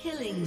Killing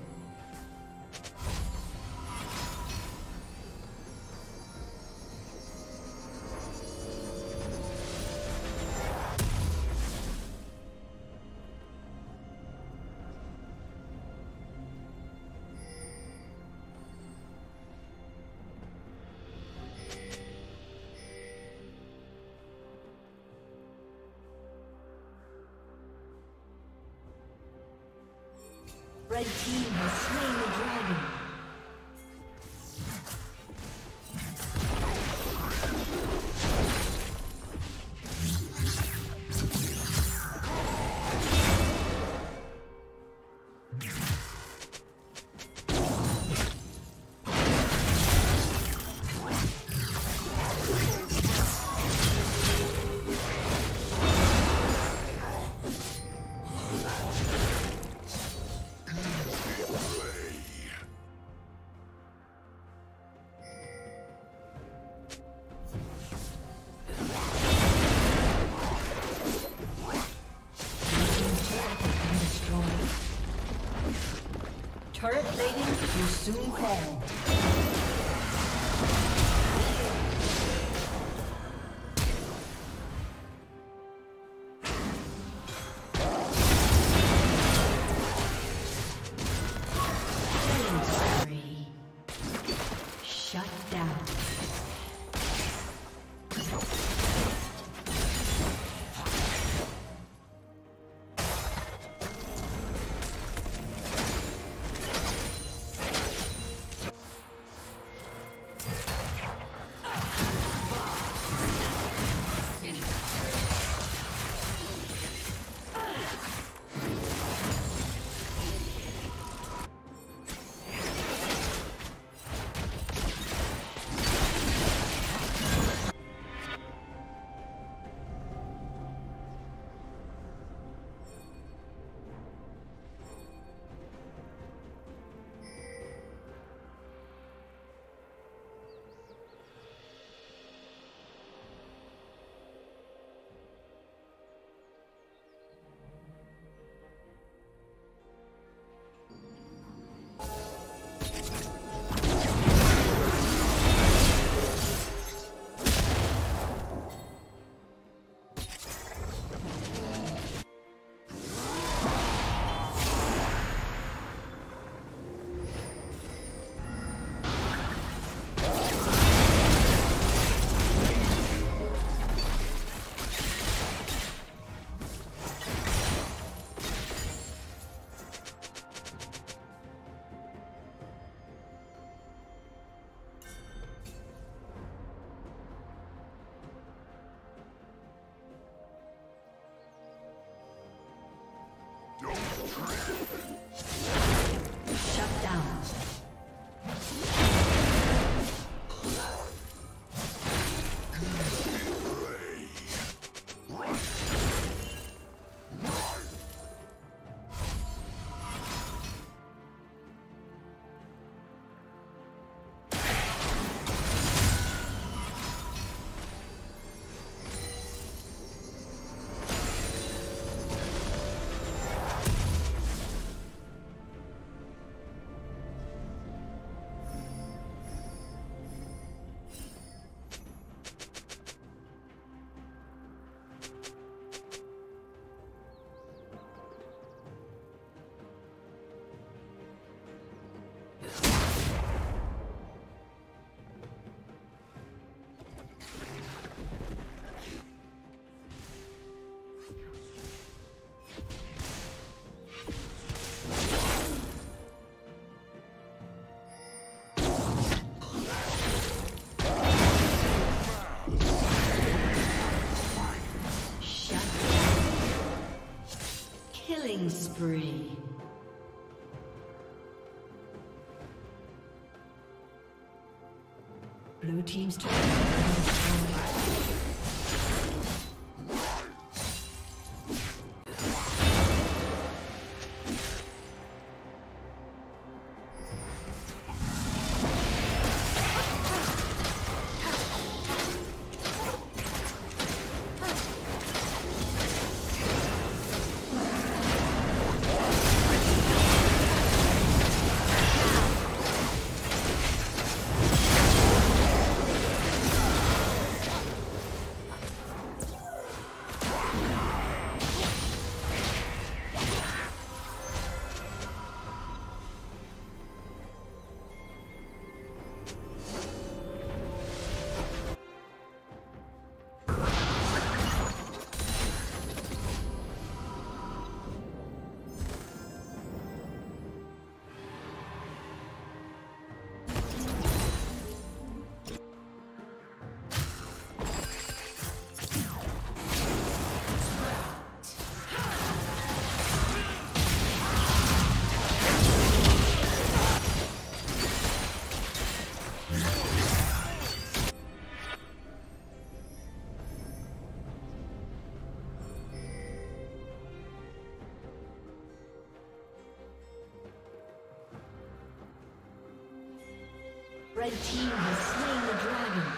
Red team has slain the dragon. Turret plating will soon fall. Shut down. Spree. Blue team's turn. Red team has slain the dragon.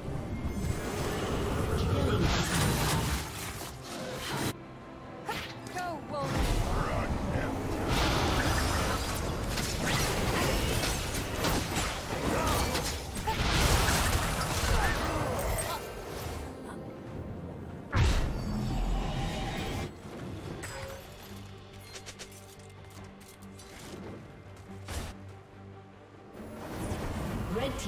Killing. Go, Wolf.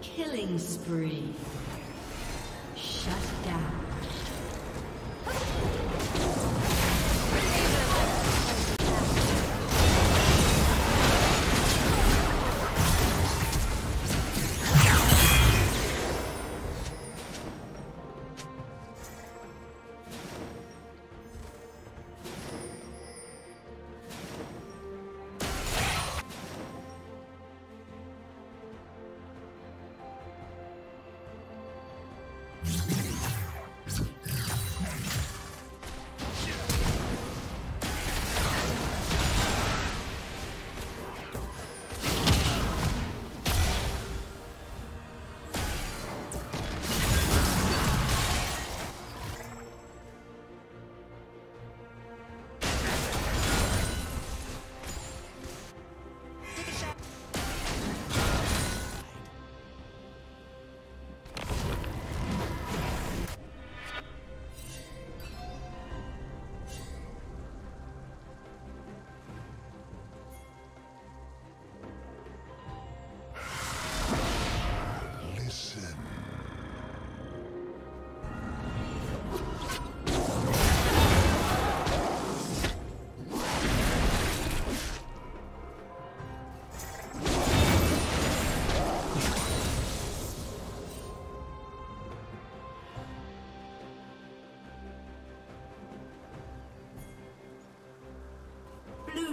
Killing spree. Shut down.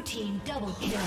Team double kill.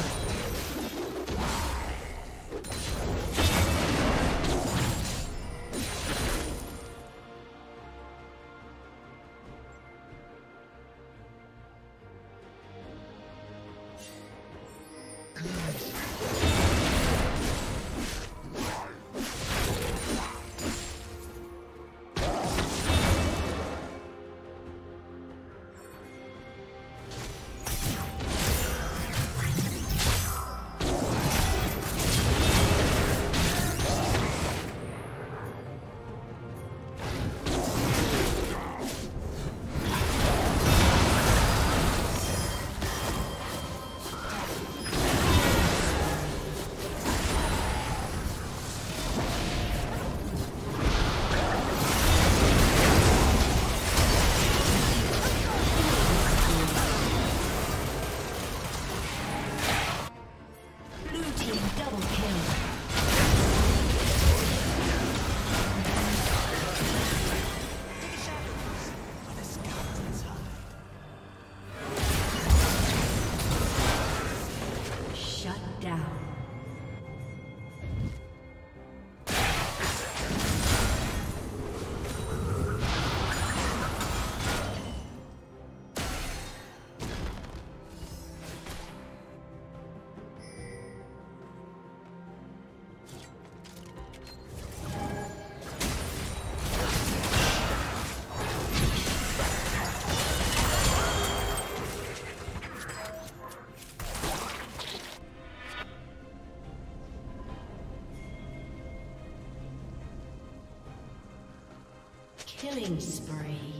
Killing spree.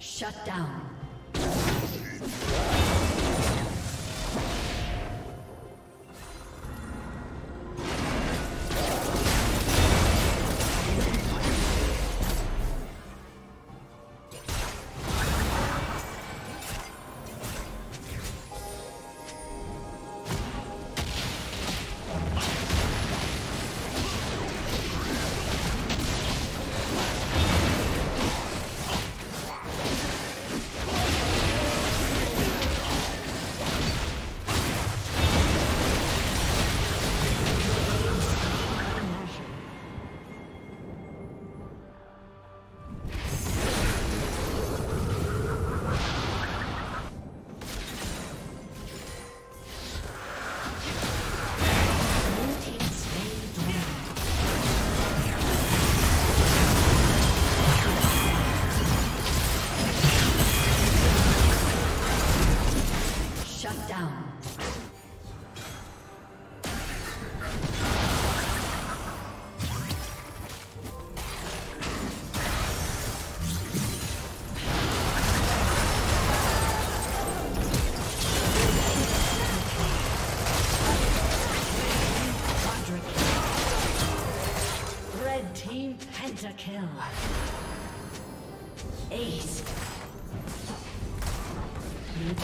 Shut down. Ace. Blue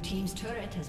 team's turret has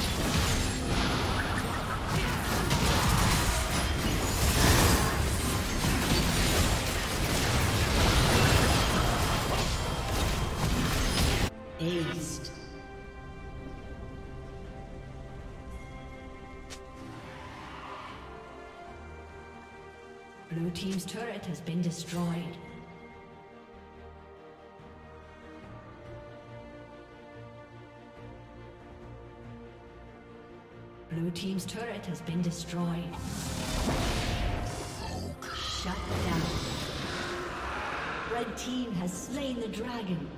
Blue team's inhibitor has been destroyed. Blue team's turret has been destroyed. Blue team's turret has been destroyed. Shut down. Red team has slain the dragon.